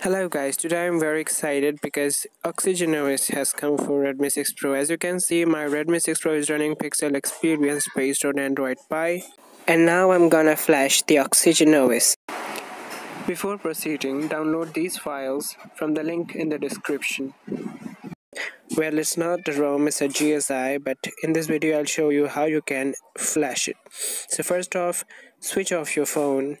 Hello guys, today I'm very excited because OxygenOS has come for Redmi 6 Pro. As you can see, my Redmi 6 Pro is running Pixel Experience based on Android Pie. And now I'm gonna flash the OxygenOS. Before proceeding, download these files from the link in the description. Well, it's not a ROM, it's a GSI, but in this video I'll show you how you can flash it. So first off, switch off your phone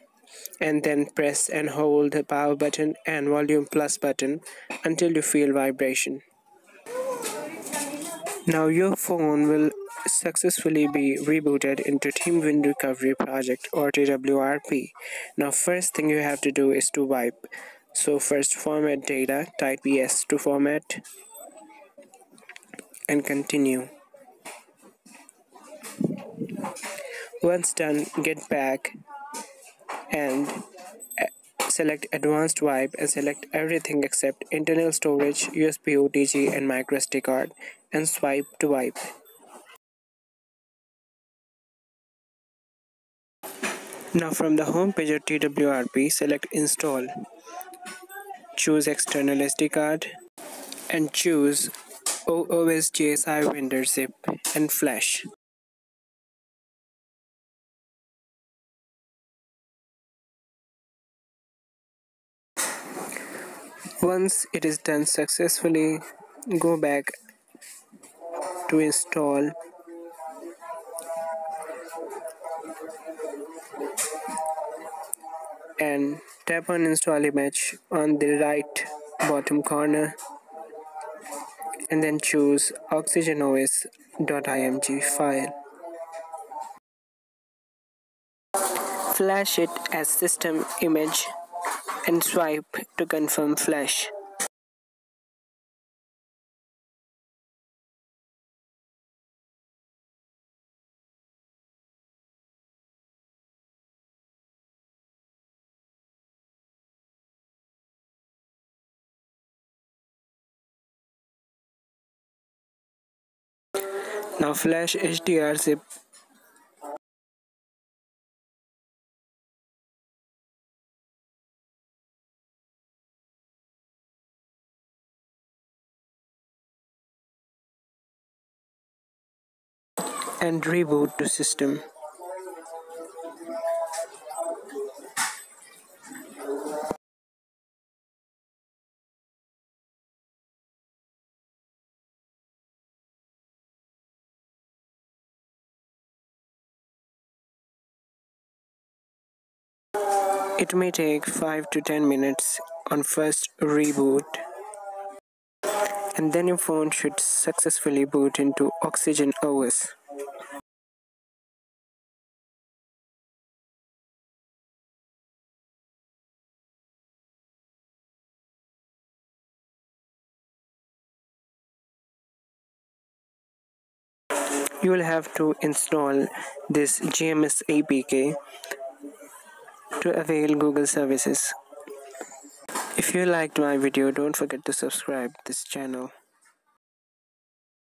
and then press and hold the power button and volume plus button until you feel vibration. Now your phone will successfully be rebooted into TeamWin Recovery Project or TWRP. Now first thing you have to do is to wipe. So first format data, type yes to format and continue. Once done, get back and select advanced wipe and select everything except internal storage, USB OTG and micro SD card and swipe to wipe. Now from the home page of TWRP, select install, choose external SD card and choose OOS GSI vendor zip and flash. Once it is done successfully, go back to install and tap on install image on the right bottom corner and then choose OxygenOS.img file. Flash it as system image and swipe to confirm flash. Now flash HDR zip. And reboot the system. It may take 5 to 10 minutes on first reboot and then your phone should successfully boot into OxygenOS. You will have to install this GMS APK to avail Google services. If you liked my video, don't forget to subscribe this channel.